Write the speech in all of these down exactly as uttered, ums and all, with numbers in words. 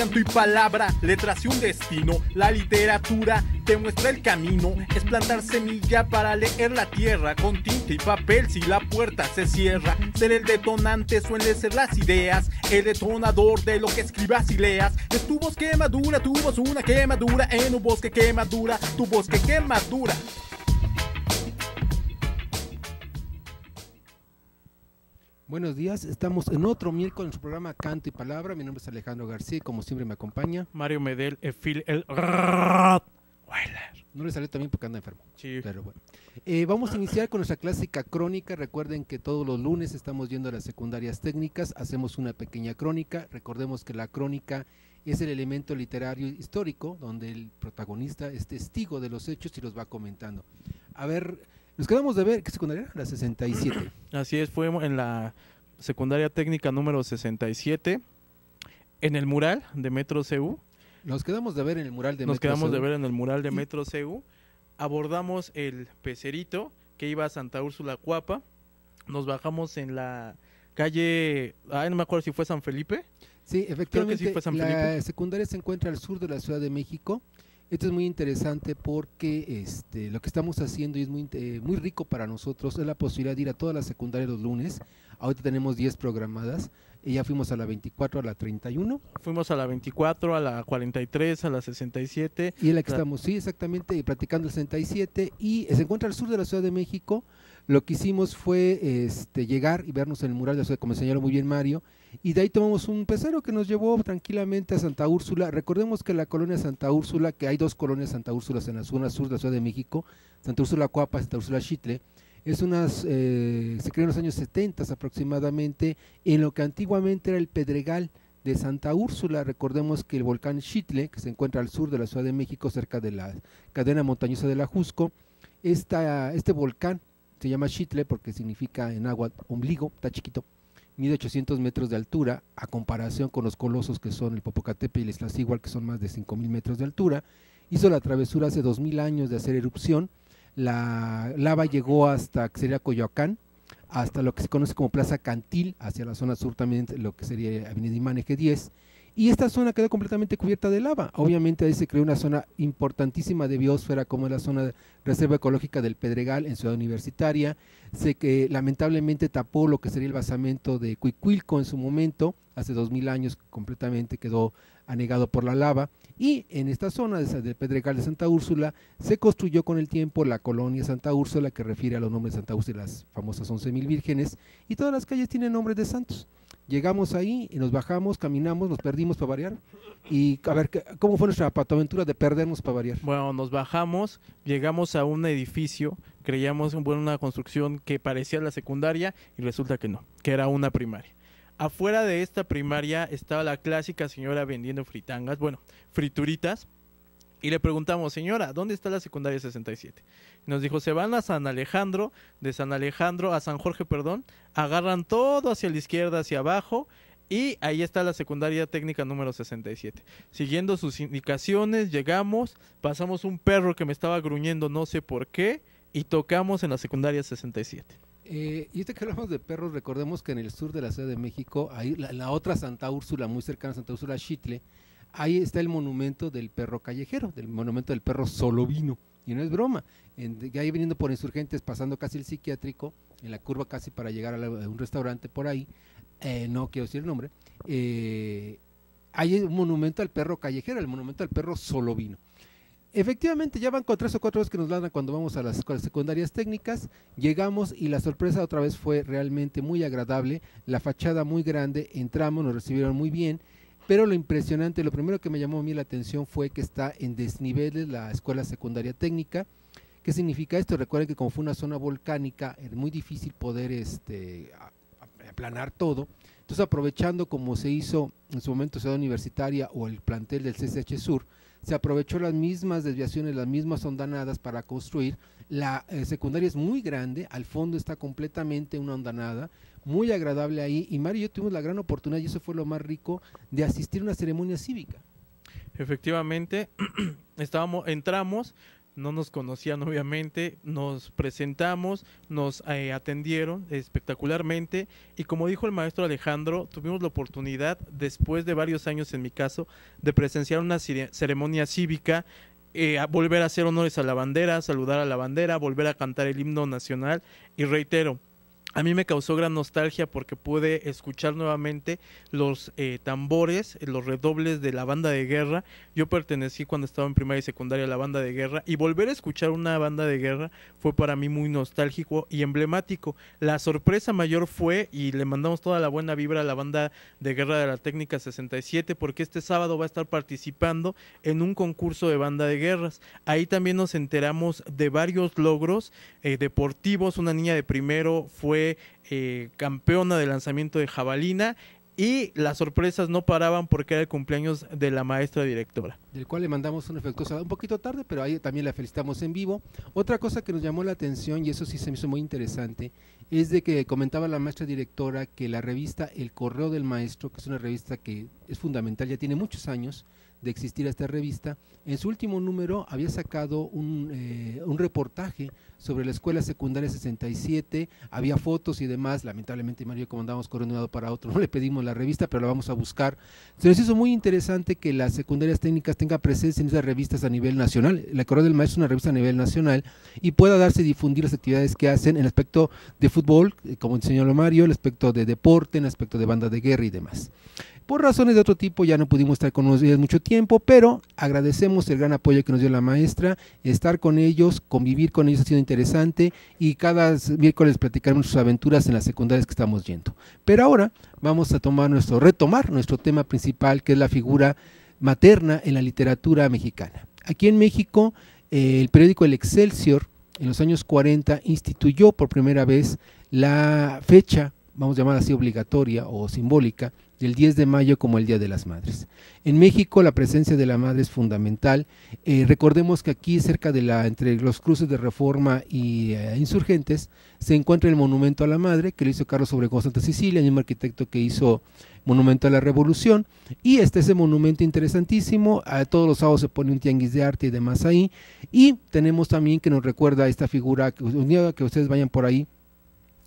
canto y palabra, letras y un destino. La literatura te muestra el camino, es plantar semilla para leer la tierra. Con tinta y papel si la puerta se cierra, ser el detonante suele ser las ideas, el detonador de lo que escribas y leas. Es tu voz que madura, tu voz una quemadura, en un bosque que madura, tu bosque que madura. Buenos días, estamos en otro miércoles en su programa Canto y Palabra. Mi nombre es Alejandro García y como siempre me acompaña Mario Medel, el Phil, el no le salió también porque anda enfermo. Sí. Pero bueno. Eh, vamos a iniciar con nuestra clásica crónica. Recuerden que todos los lunes estamos yendo a las secundarias técnicas, hacemos una pequeña crónica. Recordemos que la crónica es el elemento literario histórico donde el protagonista es testigo de los hechos y los va comentando. A ver, nos quedamos de ver, ¿qué secundaria era? La sesenta y siete. Así es, fue en la secundaria técnica número sesenta y siete, en el mural de Metro C U. Nos quedamos de ver en el mural de Metro C U. Nos quedamos de ver en el mural de Metro C U. Abordamos el pecerito que iba a Santa Úrsula Cuapa. Nos bajamos en la calle, ay, no me acuerdo si fue San Felipe. Sí, efectivamente, creo que sí fue San Felipe. La secundaria se encuentra al sur de la Ciudad de México. Esto es muy interesante porque este, lo que estamos haciendo y es muy, eh, muy rico para nosotros es la posibilidad de ir a todas las secundarias los lunes. Ahorita tenemos diez programadas, y ya fuimos a la veinticuatro, a la treinta y uno. Fuimos a la veinticuatro, a la cuarenta y tres, a la sesenta y siete. Y en la que la... estamos, sí, exactamente, y platicando el sesenta y siete, y se encuentra al sur de la Ciudad de México. Lo que hicimos fue este, llegar y vernos en el mural de la ciudad, como señaló muy bien Mario, y de ahí tomamos un pecero que nos llevó tranquilamente a Santa Úrsula. Recordemos que la colonia Santa Úrsula, que hay dos colonias Santa Úrsula en la zona sur de la Ciudad de México, Santa Úrsula Cuapa, Santa Úrsula Xitle, es unas, eh, se creó en los años setenta aproximadamente, en lo que antiguamente era el Pedregal de Santa Úrsula. Recordemos que el volcán Xitle, que se encuentra al sur de la Ciudad de México, cerca de la cadena montañosa del Ajusco, esta, este volcán se llama Xitle porque significa en agua ombligo, está chiquito, mide ochocientos metros de altura, a comparación con los colosos que son el Popocatépetl y el Iztaccíhuatl, que son más de cinco mil metros de altura. Hizo la travesura hace dos mil años de hacer erupción, la lava llegó hasta que sería Coyoacán, hasta lo que se conoce como Plaza Cantil, hacia la zona sur también, lo que sería Avenida Imaneje diez, y esta zona quedó completamente cubierta de lava. Obviamente ahí se creó una zona importantísima de biosfera, como es la zona de reserva ecológica del Pedregal en Ciudad Universitaria. Se que lamentablemente tapó lo que sería el basamento de Cuicuilco en su momento, hace dos mil años completamente quedó anegado por la lava. Y en esta zona del Pedregal de Santa Úrsula se construyó con el tiempo la colonia Santa Úrsula, que refiere a los nombres de Santa Úrsula, las famosas once mil vírgenes, y todas las calles tienen nombres de santos. Llegamos ahí, y nos bajamos, caminamos, nos perdimos para variar. Y a ver, ¿cómo fue nuestra patoaventura de perdernos para variar? Bueno, nos bajamos, llegamos a un edificio, creíamos en una construcción que parecía la secundaria y resulta que no, que era una primaria. Afuera de esta primaria estaba la clásica señora vendiendo fritangas, bueno, frituritas. Y le preguntamos, señora, ¿dónde está la secundaria sesenta y siete? Nos dijo, se van a San Alejandro, de San Alejandro a San Jorge, perdón, agarran todo hacia la izquierda, hacia abajo, y ahí está la secundaria técnica número sesenta y siete. Siguiendo sus indicaciones, llegamos, pasamos un perro que me estaba gruñendo, no sé por qué, y tocamos en la secundaria sesenta y siete. Eh, y este que hablamos de perros, recordemos que en el sur de la Ciudad de México, ahí la, la otra Santa Úrsula, muy cercana a Santa Úrsula, Xitle, ahí está el monumento del perro callejero, del monumento del perro Solovino, y no es broma. En, ya ahí viniendo por Insurgentes, pasando casi el psiquiátrico, en la curva casi para llegar a, la, a un restaurante por ahí, eh, no quiero decir el nombre, eh, hay un monumento al perro callejero, el monumento al perro Solovino. Efectivamente, ya van con tres o cuatro veces que nos lanzan cuando vamos a las, a las secundarias técnicas. Llegamos y la sorpresa otra vez fue realmente muy agradable, la fachada muy grande, entramos, nos recibieron muy bien. Pero lo impresionante, lo primero que me llamó a mí la atención fue que está en desniveles la escuela secundaria técnica. ¿Qué significa esto? Recuerden que como fue una zona volcánica, es muy difícil poder este, aplanar todo. Entonces, aprovechando como se hizo en su momento Ciudad Universitaria o el plantel del C C H Sur, se aprovechó las mismas desviaciones, las mismas hondanadas para construir. La eh, secundaria es muy grande, al fondo está completamente una hondanada, muy agradable ahí, y Mario y yo tuvimos la gran oportunidad, y eso fue lo más rico, de asistir a una ceremonia cívica. Efectivamente, estábamos, entramos, No nos conocían, obviamente, nos presentamos, nos eh, atendieron espectacularmente y como dijo el maestro Alejandro, tuvimos la oportunidad, después de varios años en mi caso, de presenciar una ceremonia cívica, eh, a volver a hacer honores a la bandera, saludar a la bandera, volver a cantar el himno nacional y reitero, a mí me causó gran nostalgia porque pude escuchar nuevamente los eh, tambores, los redobles de la banda de guerra. Yo pertenecí cuando estaba en primaria y secundaria a la banda de guerra y volver a escuchar una banda de guerra fue para mí muy nostálgico y emblemático. La sorpresa mayor fue, y le mandamos toda la buena vibra a la banda de guerra de la Técnica sesenta y siete, porque este sábado va a estar participando en un concurso de banda de guerras. Ahí también nos enteramos de varios logros eh, deportivos. Una niña de primero fue Eh, campeona de lanzamiento de jabalina y las sorpresas no paraban porque era el cumpleaños de la maestra directora, del cual le mandamos una afectuosa un poquito tarde, pero ahí también la felicitamos en vivo. Otra cosa que nos llamó la atención y eso sí se me hizo muy interesante es de que comentaba la maestra directora que la revista El Correo del Maestro, que es una revista que es fundamental, ya tiene muchos años de existir esta revista, en su último número había sacado un, eh, un reportaje sobre la escuela secundaria sesenta y siete, había fotos y demás. Lamentablemente Mario, como andábamos corriendo de un lado para otro, no le pedimos la revista, pero la vamos a buscar. Se nos hizo muy interesante que las secundarias técnicas tengan presencia en esas revistas a nivel nacional. La Correo del Maestro es una revista a nivel nacional y pueda darse y difundir las actividades que hacen en el aspecto de fútbol, como enseñó Mario, el aspecto de deporte, en el aspecto de banda de guerra y demás. Por razones de otro tipo ya no pudimos estar con ellos mucho tiempo, pero agradecemos el gran apoyo que nos dio la maestra, estar con ellos, convivir con ellos ha sido interesante y cada miércoles platicaremos sus aventuras en las secundarias que estamos yendo. Pero ahora vamos a tomar nuestro, retomar nuestro tema principal, que es la figura materna en la literatura mexicana. Aquí en México, eh, el periódico El Excelsior en los años cuarenta instituyó por primera vez la fecha, vamos a llamar así, obligatoria o simbólica, del diez de mayo como el Día de las Madres. En México la presencia de la madre es fundamental. Eh, recordemos que aquí cerca de la, entre los cruces de Reforma y eh, Insurgentes, se encuentra el monumento a la madre que le hizo Carlos Obregón Santa Sicilia, el mismo arquitecto que hizo Monumento a la Revolución, y este es el monumento interesantísimo. A todos los sábados se pone un tianguis de arte y demás ahí, y tenemos también que nos recuerda a esta figura, que un día que ustedes vayan por ahí,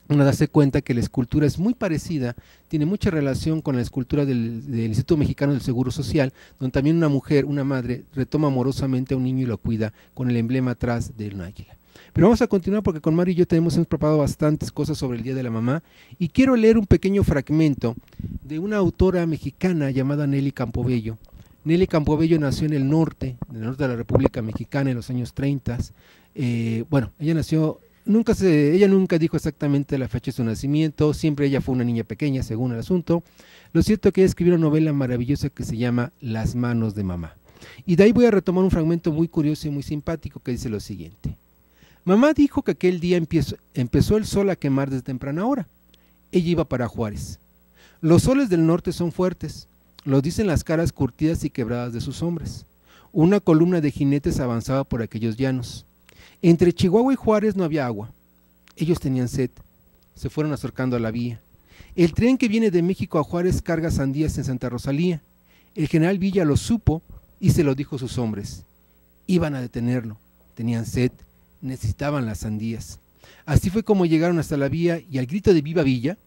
uno darse cuenta que la escultura es muy parecida, tiene mucha relación con la escultura del, del Instituto Mexicano del Seguro Social, donde también una mujer, una madre, retoma amorosamente a un niño y lo cuida con el emblema atrás de un águila. Pero vamos a continuar porque con Mario y yo tenemos, hemos preparado bastantes cosas sobre el Día de la Mamá y quiero leer un pequeño fragmento de una autora mexicana llamada Nelly Campobello. Nelly Campobello nació en el norte, en el norte de la República Mexicana en los años treinta. Eh, bueno, ella nació... Nunca se, ella nunca dijo exactamente la fecha de su nacimiento, siempre ella fue una niña pequeña según el asunto. Lo cierto es que ella escribió una novela maravillosa que se llama Las manos de mamá. Y de ahí voy a retomar un fragmento muy curioso y muy simpático que dice lo siguiente. Mamá dijo que aquel día empezó, empezó el sol a quemar desde temprana hora. Ella iba para Juárez. Los soles del norte son fuertes, lo dicen las caras curtidas y quebradas de sus hombres. Una columna de jinetes avanzaba por aquellos llanos. Entre Chihuahua y Juárez no había agua. Ellos tenían sed. Se fueron acercando a la vía. El tren que viene de México a Juárez carga sandías en Santa Rosalía. El general Villa lo supo y se lo dijo a sus hombres. Iban a detenerlo. Tenían sed. Necesitaban las sandías. Así fue como llegaron hasta la vía y al grito de Viva Villa,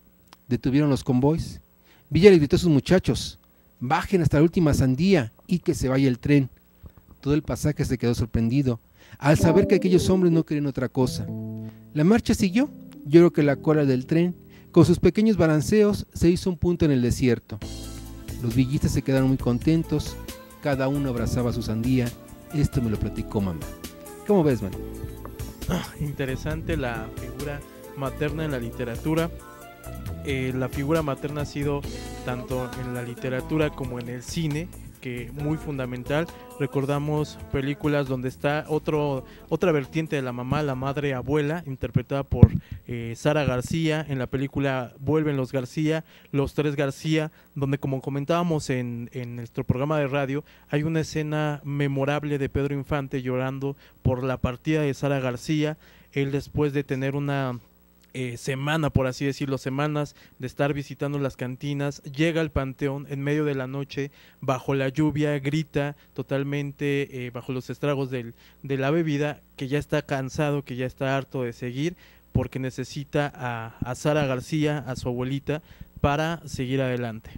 detuvieron los convoys. Villa le gritó a sus muchachos, bajen hasta la última sandía y que se vaya el tren. Todo el pasaje se quedó sorprendido al saber que aquellos hombres no querían otra cosa. La marcha siguió, yo creo que la cola del tren, con sus pequeños balanceos, se hizo un punto en el desierto. Los villistas se quedaron muy contentos, cada uno abrazaba su sandía, esto me lo platicó mamá. ¿Cómo ves, man? Ah, interesante la figura materna en la literatura. Eh, la figura materna ha sido, tanto en la literatura como en el cine, que muy fundamental. Recordamos películas donde está otro, otra vertiente de la mamá, la madre abuela, interpretada por eh, Sara García, en la película Vuelven los García, Los Tres García, donde como comentábamos en, en nuestro programa de radio, hay una escena memorable de Pedro Infante llorando por la partida de Sara García, él después de tener una eh, semana, por así decirlo, semanas de estar visitando las cantinas, llega al Panteón en medio de la noche, bajo la lluvia, grita totalmente eh, bajo los estragos del, de la bebida, que ya está cansado, que ya está harto de seguir, porque necesita a, a Sara García, a su abuelita, para seguir adelante.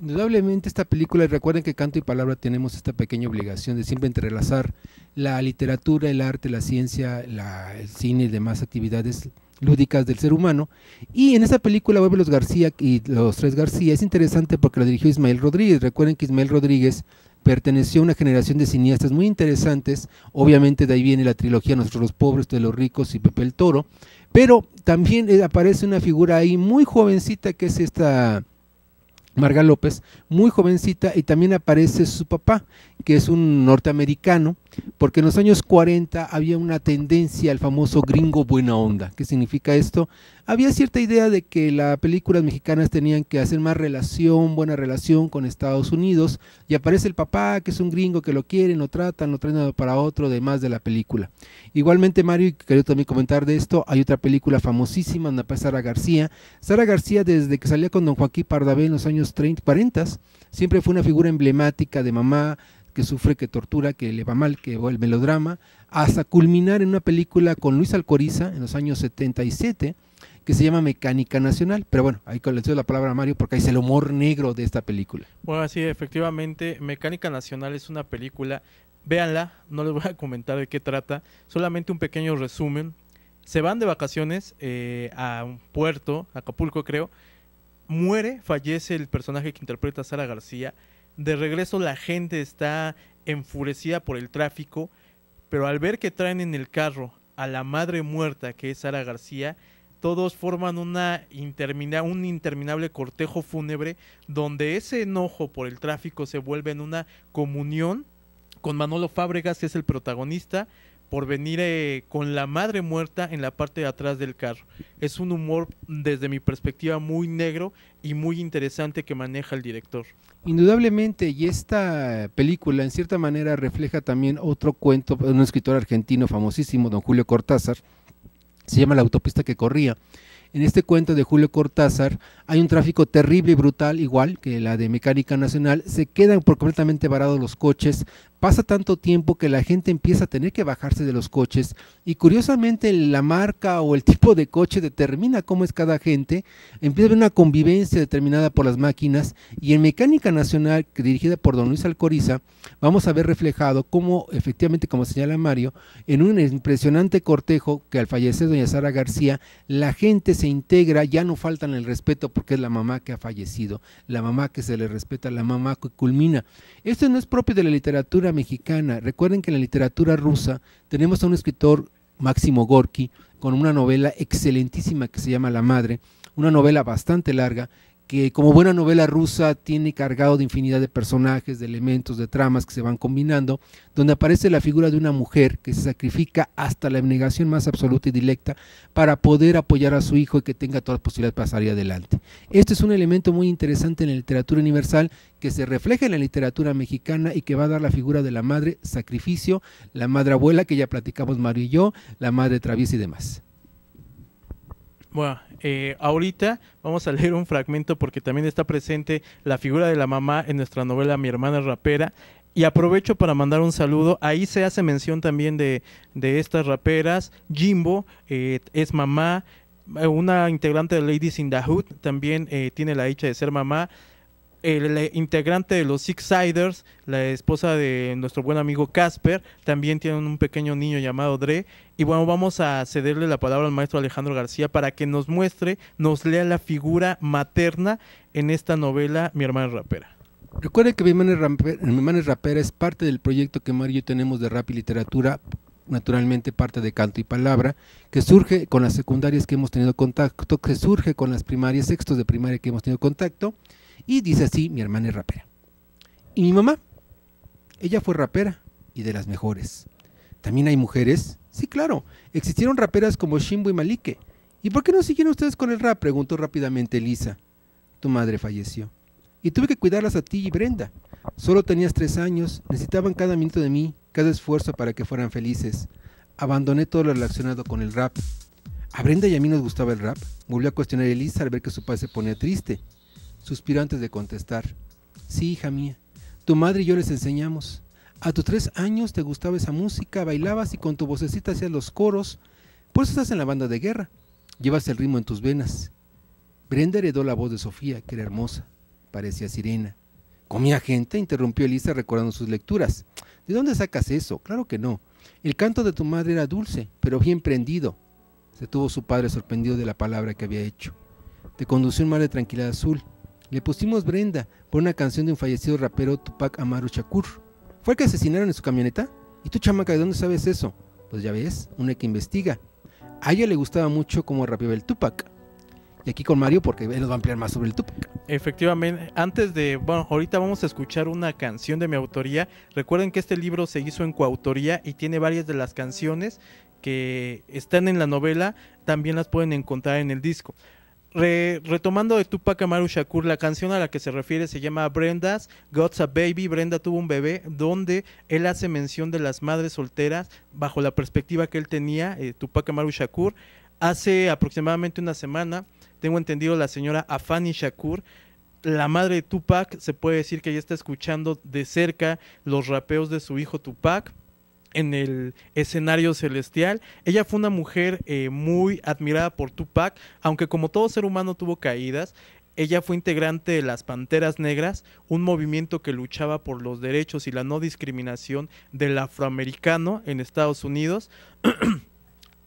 Indudablemente esta película, y recuerden que Canto y Palabra tenemos esta pequeña obligación de siempre entrelazar la literatura, el arte, la ciencia, la, el cine y demás actividades lúdicas del ser humano, y en esta película vuelve los García y los tres García. Es interesante porque lo dirigió Ismael Rodríguez. Recuerden que Ismael Rodríguez perteneció a una generación de cineastas muy interesantes, obviamente de ahí viene la trilogía Nosotros los Pobres, Todos los Ricos y Pepe el Toro, pero también aparece una figura ahí muy jovencita que es esta Marga López, muy jovencita, y también aparece su papá, que es un norteamericano, porque en los años cuarenta había una tendencia al famoso gringo buena onda. ¿Qué significa esto? Había cierta idea de que las películas mexicanas tenían que hacer más relación, buena relación con Estados Unidos, y aparece el papá, que es un gringo que lo quieren, lo tratan, lo traen para otro, demás de la película. Igualmente, Mario, y quería también comentar de esto, hay otra película famosísima donde aparece Sara García. Sara García, desde que salía con don Joaquín Pardavé en los años treinta, cuarenta, siempre fue una figura emblemática de mamá, que sufre, que tortura, que le va mal, que el melodrama, hasta culminar en una película con Luis Alcoriza en los años setenta y siete, que se llama Mecánica Nacional. Pero bueno, ahí le doy la palabra a Mario porque ahí es el humor negro de esta película. Bueno, sí, efectivamente, Mecánica Nacional es una película, véanla, no les voy a comentar de qué trata, solamente un pequeño resumen. Se van de vacaciones eh, a un puerto, Acapulco creo, muere, fallece el personaje que interpreta a Sara García. De regreso la gente está enfurecida por el tráfico, pero al ver que traen en el carro a la madre muerta, que es Sara García, todos forman una intermina- un interminable cortejo fúnebre, donde ese enojo por el tráfico se vuelve en una comunión con Manolo Fábregas, que es el protagonista, por venir eh, con la madre muerta en la parte de atrás del carro. Es un humor, desde mi perspectiva, muy negro y muy interesante que maneja el director. Indudablemente, y esta película en cierta manera refleja también otro cuento de un escritor argentino famosísimo, don Julio Cortázar, se llama La autopista que corría. En este cuento de Julio Cortázar hay un tráfico terrible y brutal, igual que la de Mecánica Nacional, se quedan por completamente varados los coches, pasa tanto tiempo que la gente empieza a tener que bajarse de los coches y curiosamente la marca o el tipo de coche determina cómo es cada gente, empieza a haber una convivencia determinada por las máquinas, y en Mecánica Nacional, dirigida por don Luis Alcoriza, vamos a ver reflejado cómo efectivamente, como señala Mario, en un impresionante cortejo que al fallecer doña Sara García, la gente se integra, ya no faltan el respeto porque es la mamá que ha fallecido, la mamá que se le respeta, la mamá que culmina. Esto no es propio de la literatura mexicana. Recuerden que en la literatura rusa tenemos a un escritor, Maxim Gorki, con una novela excelentísima que se llama La Madre, una novela bastante larga, que como buena novela rusa tiene cargado de infinidad de personajes, de elementos, de tramas que se van combinando, donde aparece la figura de una mujer que se sacrifica hasta la abnegación más absoluta y directa para poder apoyar a su hijo y que tenga todas las posibilidades para salir adelante. Este es un elemento muy interesante en la literatura universal que se refleja en la literatura mexicana y que va a dar la figura de la madre sacrificio, la madre abuela que ya platicamos Mario y yo, la madre traviesa y demás. Bueno, eh, ahorita vamos a leer un fragmento porque también está presente la figura de la mamá en nuestra novela Mi hermana es rapera, y aprovecho para mandar un saludo, ahí se hace mención también de, de estas raperas, Jimbo eh, es mamá, una integrante de Ladies in the Hood también eh, tiene la dicha de ser mamá, el integrante de los Six Siders, la esposa de nuestro buen amigo Casper, también tiene un pequeño niño llamado Dre, y bueno, vamos a cederle la palabra al maestro Alejandro García para que nos muestre, nos lea la figura materna en esta novela Mi hermana es rapera. Recuerden que Mi hermana es rapera es parte del proyecto que Mario y yo tenemos de Rap y Literatura, naturalmente parte de Canto y Palabra, que surge con las secundarias que hemos tenido contacto, que surge con las primarias, sextos de primaria que hemos tenido contacto. Y dice así, mi hermana es rapera. Y mi mamá, ella fue rapera y de las mejores. ¿También hay mujeres? Sí, claro, existieron raperas como Shimbo y Malike. ¿Y por qué no siguieron ustedes con el rap? Preguntó rápidamente Elisa. Tu madre falleció y tuve que cuidarlas a ti y Brenda. Solo tenías tres años, necesitaban cada minuto de mí, cada esfuerzo para que fueran felices. Abandoné todo lo relacionado con el rap. A Brenda y a mí nos gustaba el rap, volvió a cuestionar a Elisa al ver que su padre se ponía triste. Suspiró antes de contestar. Sí, hija mía, tu madre y yo les enseñamos. A tus tres años te gustaba esa música, bailabas y con tu vocecita hacías los coros. Por eso estás en la banda de guerra. Llevas el ritmo en tus venas. Brenda heredó la voz de Sofía, que era hermosa. Parecía sirena. ¿Comía gente? Interrumpió Elisa recordando sus lecturas. ¿De dónde sacas eso? Claro que no. El canto de tu madre era dulce, pero bien prendido. Se tuvo su padre sorprendido de la palabra que había hecho. Te condució un mar de tranquilidad azul. Le pusimos Brenda por una canción de un fallecido rapero Tupac Amaru Shakur. ¿Fue el que asesinaron en su camioneta? ¿Y tú, chamaca, de dónde sabes eso? Pues ya ves, una que investiga. A ella le gustaba mucho cómo rapeaba el Tupac. Y aquí con Mario, porque él nos va a ampliar más sobre el Tupac. Efectivamente, antes de, bueno, ahorita vamos a escuchar una canción de mi autoría. Recuerden que este libro se hizo en coautoría y tiene varias de las canciones que están en la novela, también las pueden encontrar en el disco. Re, retomando de Tupac Amaru Shakur, la canción a la que se refiere se llama Brenda's God's a Baby, Brenda tuvo un bebé, donde él hace mención de las madres solteras bajo la perspectiva que él tenía, eh, Tupac Amaru Shakur. Hace aproximadamente una semana, tengo entendido, la señora Afani Shakur, la madre de Tupac, se puede decir que ella está escuchando de cerca los rapeos de su hijo Tupac en el escenario celestial. Ella fue una mujer eh, muy admirada por Tupac, aunque como todo ser humano tuvo caídas. Ella fue integrante de las Panteras Negras, un movimiento que luchaba por los derechos y la no discriminación del afroamericano en Estados Unidos.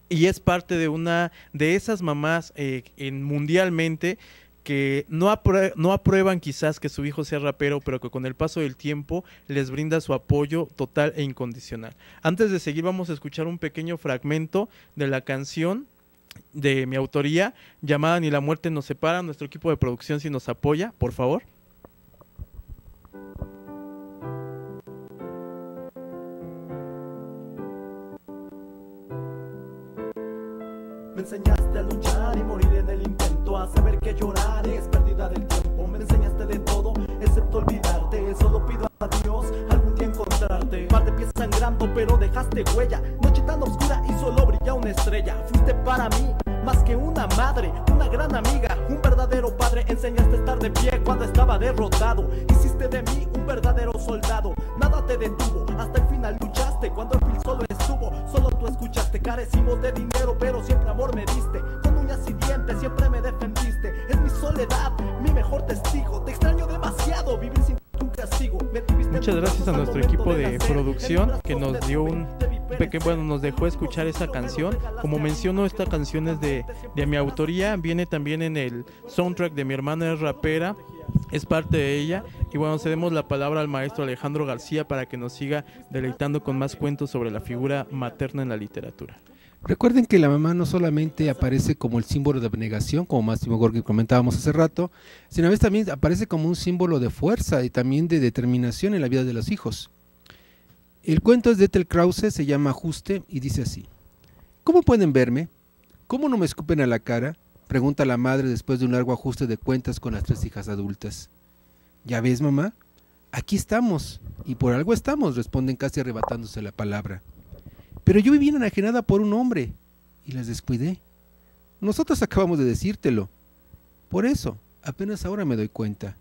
Y es parte de una de esas mamás eh, en mundialmente que no, aprue no aprueban quizás que su hijo sea rapero, pero que con el paso del tiempo les brinda su apoyo total e incondicional. Antes de seguir vamos a escuchar un pequeño fragmento de la canción de mi autoría llamada Ni la muerte nos separa. Nuestro equipo de producción, si nos apoya, por favor. Me enseñaste a luchar y morir en el intento, a saber que llorar es pérdida del tiempo. Me enseñaste de todo, excepto olvidarte. Solo pido a Dios algún día encontrarte. Par de pies sangrando, pero dejaste huella. Noche tan oscura y solo brilla una estrella. Fuiste para mí más que una madre, una gran amiga, un verdadero padre. Enseñaste a estar de pie cuando estaba derrotado. Hiciste de mí un verdadero soldado. Nada te detuvo, hasta el final luchaste. Cuando el fil solo estuvo, solo tú escuchaste. Carecimos de dinero, pero siempre amor me diste. Con uñas y dientes siempre me defendiste. Es mi soledad, mi mejor testigo. Te extraño demasiado, vivir sin tu castigo. Muchas gracias a nuestro equipo de producción que nos dio un... Bueno, nos dejó escuchar esa canción. Como menciono, esta canción es de, de mi autoría. Viene también en el soundtrack de Mi hermana es rapera. Es parte de ella. Y bueno, cedemos la palabra al maestro Alejandro García para que nos siga deleitando con más cuentos sobre la figura materna en la literatura. Recuerden que la mamá no solamente aparece como el símbolo de abnegación, como Maxim Gorki comentábamos hace rato, sino a veces también aparece como un símbolo de fuerza y también de determinación en la vida de los hijos. El cuento es de Ethel Krause, se llama Ajuste y dice así. ¿Cómo pueden verme? ¿Cómo no me escupen a la cara? Pregunta la madre después de un largo ajuste de cuentas con las tres hijas adultas. ¿Ya ves, mamá? Aquí estamos, y por algo estamos, responden casi arrebatándose la palabra. Pero yo viví enajenada por un hombre, y las descuidé. Nosotros acabamos de decírtelo. Por eso, apenas ahora me doy cuenta.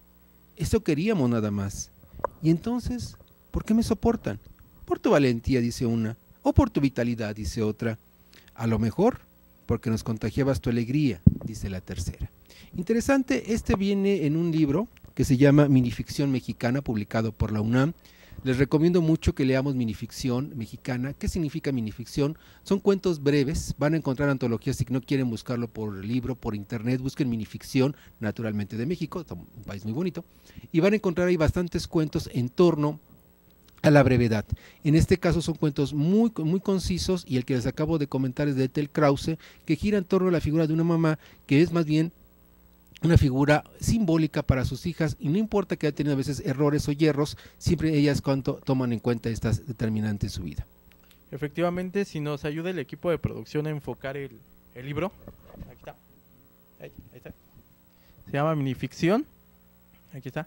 Eso queríamos nada más. Y entonces, ¿por qué me soportan? Por tu valentía, dice una, o por tu vitalidad, dice otra. A lo mejor, porque nos contagiabas tu alegría, dice la tercera. Interesante, este viene en un libro que se llama Minificción Mexicana, publicado por la UNAM. Les recomiendo mucho que leamos Minificción Mexicana. ¿Qué significa minificción? Son cuentos breves, van a encontrar antologías si no quieren buscarlo por libro, por internet, busquen Minificción, naturalmente de México, un país muy bonito, y van a encontrar ahí bastantes cuentos en torno a la brevedad. En este caso son cuentos muy, muy concisos, y el que les acabo de comentar es de Ethel Krause, que gira en torno a la figura de una mamá que es más bien una figura simbólica para sus hijas, y no importa que haya tenido a veces errores o hierros, siempre ellas cuanto toman en cuenta estas determinantes de su vida. Efectivamente, si nos ayuda el equipo de producción a enfocar el, el libro. Aquí está. Ahí, ahí está. Se llama Minificción. Aquí está.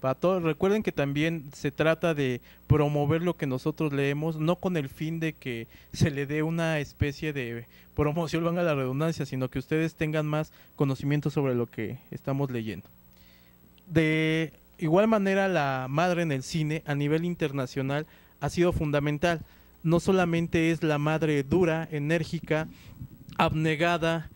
Para todos, recuerden que también se trata de promover lo que nosotros leemos, no con el fin de que se le dé una especie de promoción, van a la redundancia, sino que ustedes tengan más conocimiento sobre lo que estamos leyendo. De igual manera, La Madre en el cine a nivel internacional ha sido fundamental. No solamente es la madre dura, enérgica, abnegada,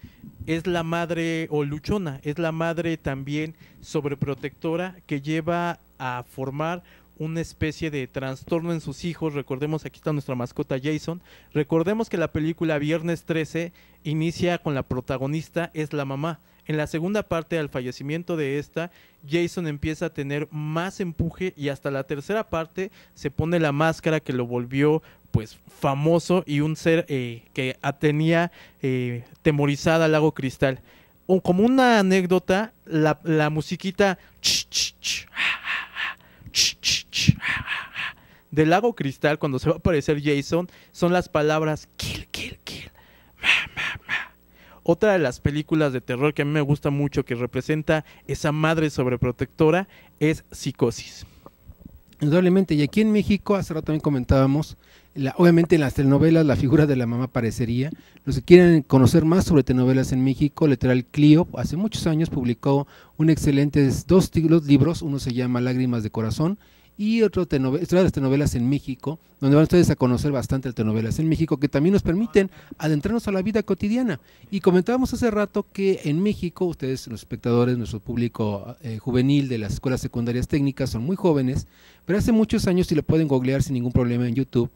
es la madre o luchona, es la madre también sobreprotectora que lleva a formar una especie de trastorno en sus hijos. Recordemos, aquí está nuestra mascota Jason. Recordemos que la película Viernes trece inicia con la protagonista, es la mamá. En la segunda parte, al fallecimiento de esta, Jason empieza a tener más empuje y hasta la tercera parte se pone la máscara que lo volvió pues famoso y un ser eh, que tenía eh, temorizada al Lago Cristal. O, como una anécdota, la, la musiquita ch, ch, ch, ch, ch, ch, del Lago Cristal, cuando se va a aparecer Jason, son las palabras kill, kill, kill, ma, ma, ma. Otra de las películas de terror que a mí me gusta mucho, que representa esa madre sobreprotectora, es Psicosis. Indudablemente, y aquí en México, hace rato también comentábamos, la, obviamente en las telenovelas la figura de la mamá aparecería. Los que quieren conocer más sobre telenovelas en México, Literal Clio, hace muchos años publicó un excelentes dos libros, uno se llama Lágrimas de Corazón, y otro telenovela, historia de las telenovelas en México, donde van ustedes a conocer bastante las telenovelas en México, que también nos permiten adentrarnos a la vida cotidiana. Y comentábamos hace rato que en México, ustedes, los espectadores, nuestro público eh, juvenil de las escuelas secundarias técnicas, son muy jóvenes, pero hace muchos años, si lo pueden googlear sin ningún problema en YouTube,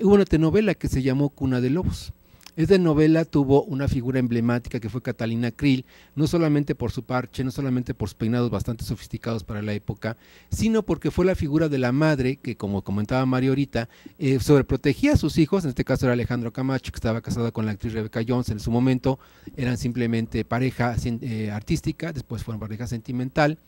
hubo una telenovela que se llamó Cuna de Lobos. Esta novela tuvo una figura emblemática que fue Catalina Creel, no solamente por su parche, no solamente por sus peinados bastante sofisticados para la época, sino porque fue la figura de la madre que, como comentaba Mario ahorita, eh, sobreprotegía a sus hijos. En este caso era Alejandro Camacho, que estaba casada con la actriz Rebecca Jones. En su momento eran simplemente pareja eh, artística, después fueron pareja sentimental.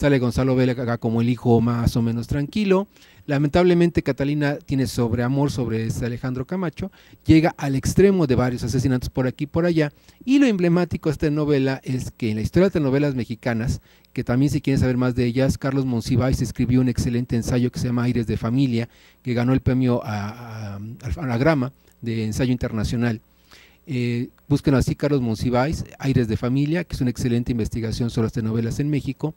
Sale Gonzalo Vela como el hijo más o menos tranquilo. Lamentablemente Catalina tiene sobreamor sobre ese Alejandro Camacho, llega al extremo de varios asesinatos por aquí y por allá, y lo emblemático de esta novela es que en la historia de telenovelas mexicanas, que también si quieren saber más de ellas, Carlos Monsiváis escribió un excelente ensayo que se llama Aires de Familia, que ganó el premio a, a, a la grama de ensayo internacional. Eh, busquen así Carlos Monsiváis, Aires de Familia, que es una excelente investigación sobre las telenovelas en México.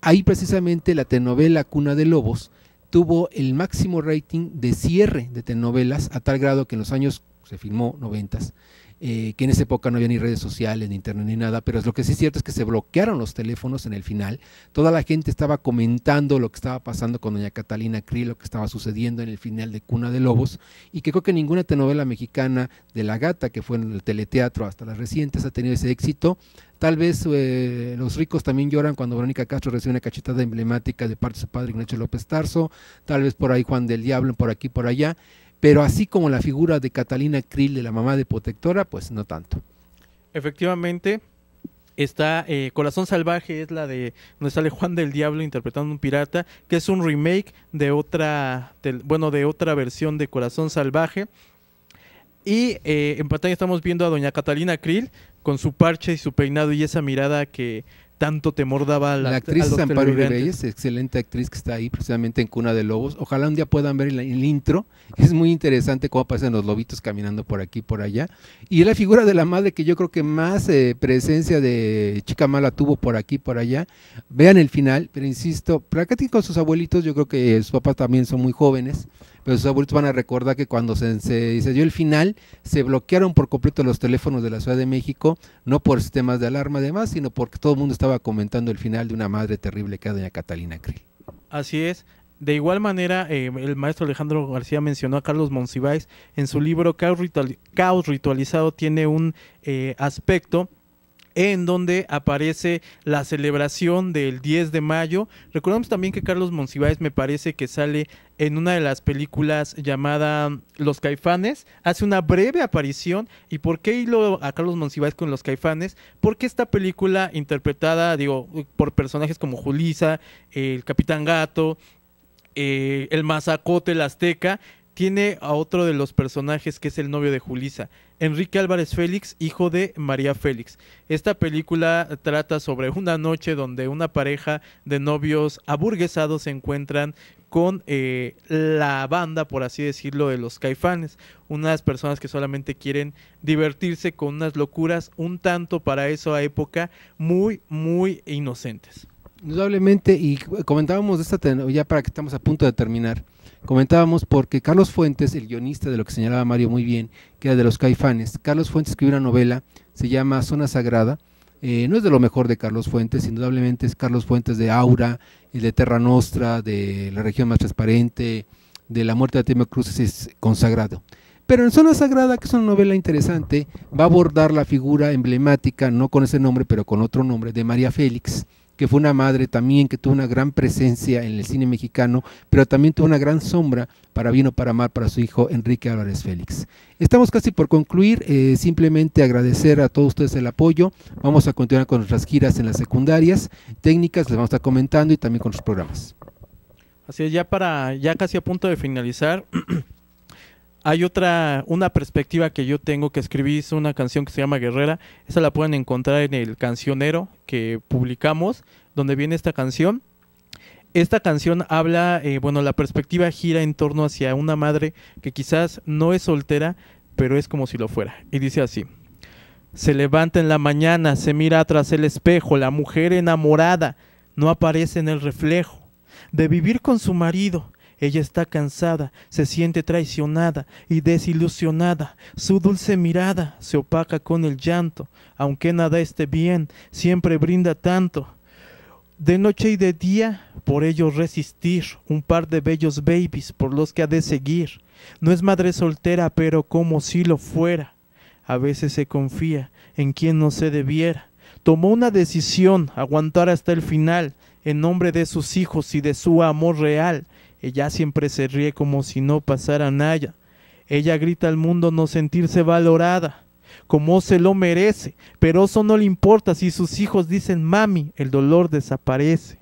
Ahí precisamente la telenovela Cuna de Lobos tuvo el máximo rating de cierre de telenovelas, a tal grado que en los años, se filmó noventas, eh, que en esa época no había ni redes sociales, ni internet, ni nada, pero lo que sí es cierto es que se bloquearon los teléfonos en el final. Toda la gente estaba comentando lo que estaba pasando con doña Catalina Creel, lo que estaba sucediendo en el final de Cuna de Lobos, y que creo que ninguna telenovela mexicana, de La Gata, que fue en el teleteatro, hasta las recientes, ha tenido ese éxito. Tal vez eh, Los ricos también lloran, cuando Verónica Castro recibe una cachetada emblemática de parte de su padre Ignacio López Tarso, tal vez por ahí Juan del Diablo, por aquí, por allá, pero así como la figura de Catalina Creel, de la mamá de protectora, pues no tanto. Efectivamente, está eh, Corazón Salvaje, es la de donde sale Juan del Diablo interpretando un pirata, que es un remake de otra, de, bueno, de otra versión de Corazón Salvaje. Y eh, en pantalla estamos viendo a doña Catalina Creel con su parche y su peinado y esa mirada que tanto temor daba a la, la actriz Amparo Reyes, excelente actriz que está ahí precisamente en Cuna de Lobos. Ojalá un día puedan ver el, el intro, es muy interesante cómo aparecen los lobitos caminando por aquí por allá. Y la figura de la madre que yo creo que más eh, presencia de chica mala tuvo por aquí por allá. Vean el final, pero insisto, practiquen con sus abuelitos, yo creo que sus papás también son muy jóvenes, pero sus abuelitos van a recordar que cuando se, se, se dio el final, se bloquearon por completo los teléfonos de la Ciudad de México, no por sistemas de alarma además, sino porque todo el mundo estaba comentando el final de una madre terrible que era doña Catalina Creel. Así es. De igual manera, eh, el maestro Alejandro García mencionó a Carlos Monsiváis en su libro Caos, Ritual, Caos Ritualizado, tiene un eh, aspecto en donde aparece la celebración del diez de mayo. Recordamos también que Carlos Monsiváis me parece que sale en una de las películas llamada Los Caifanes, hace una breve aparición. ¿Y por qué hilo a Carlos Monsiváis con Los Caifanes? Porque esta película interpretada, digo, por personajes como Julisa, el Capitán Gato, eh, el Mazacote, el Azteca, tiene a otro de los personajes que es el novio de Julisa, Enrique Álvarez Félix, hijo de María Félix. Esta película trata sobre una noche donde una pareja de novios aburguesados se encuentran con eh, la banda, por así decirlo, de los Caifanes, unas personas que solamente quieren divertirse con unas locuras un tanto para esa época muy, muy inocentes. Indudablemente, y comentábamos de esta, ya para que estamos a punto de terminar, comentábamos porque Carlos Fuentes, el guionista de lo que señalaba Mario muy bien, que era de los Caifanes, Carlos Fuentes escribió una novela, se llama Zona Sagrada, eh, no es de lo mejor de Carlos Fuentes, indudablemente es Carlos Fuentes de Aura, el de Terra Nostra, de La Región Más Transparente, de La Muerte de Artemio Cruz, es consagrado. Pero en Zona Sagrada, que es una novela interesante, va a abordar la figura emblemática, no con ese nombre, pero con otro nombre, de María Félix, que fue una madre también que tuvo una gran presencia en el cine mexicano, pero también tuvo una gran sombra, para bien o para mal, para su hijo Enrique Álvarez Félix. Estamos casi por concluir, eh, simplemente agradecer a todos ustedes el apoyo, vamos a continuar con nuestras giras en las secundarias, técnicas, les vamos a estar comentando y también con los programas. Así es, ya, para, ya casi a punto de finalizar, hay otra, una perspectiva que yo tengo que escribí, es una canción que se llama Guerrera, esa la pueden encontrar en el cancionero que publicamos, donde viene esta canción. Esta canción habla, eh, bueno, la perspectiva gira en torno hacia una madre que quizás no es soltera, pero es como si lo fuera. Y dice así: se levanta en la mañana, se mira tras el espejo, la mujer enamorada no aparece en el reflejo, de vivir con su marido. Ella está cansada, se siente traicionada y desilusionada. Su dulce mirada se opaca con el llanto. Aunque nada esté bien, siempre brinda tanto. De noche y de día, por ello resistir. Un par de bellos babies por los que ha de seguir. No es madre soltera, pero como si lo fuera. A veces se confía en quien no se debiera. Tomó una decisión, aguantar hasta el final, en nombre de sus hijos y de su amor real. Ella siempre se ríe como si no pasara nada. Ella grita al mundo no sentirse valorada, como se lo merece, pero eso no le importa si sus hijos dicen mami, el dolor desaparece.